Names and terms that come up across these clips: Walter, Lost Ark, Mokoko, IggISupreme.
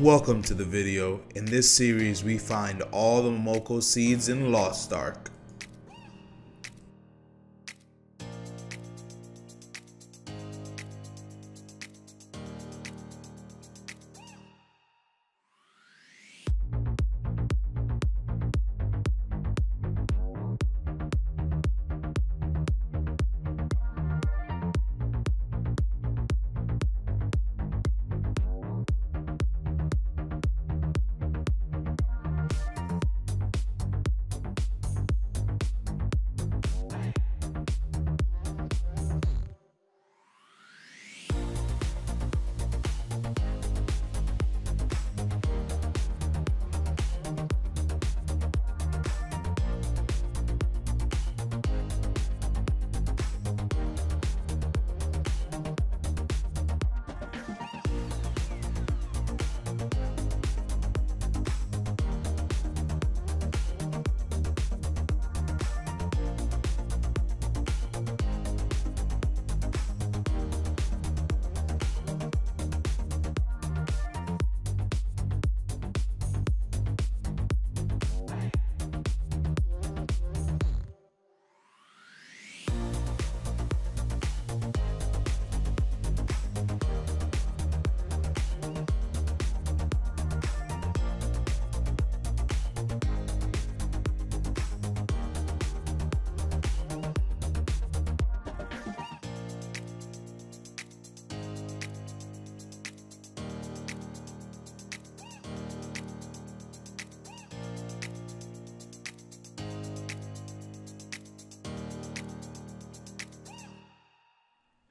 Welcome to the video. In this series we find all the Mokoko seeds in Lost Ark.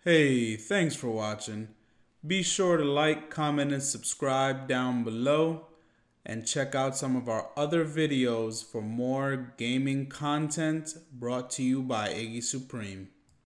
Hey, thanks for watching. Be sure to like, comment, and subscribe down below, and check out some of our other videos for more gaming content brought to you by IggISupreme.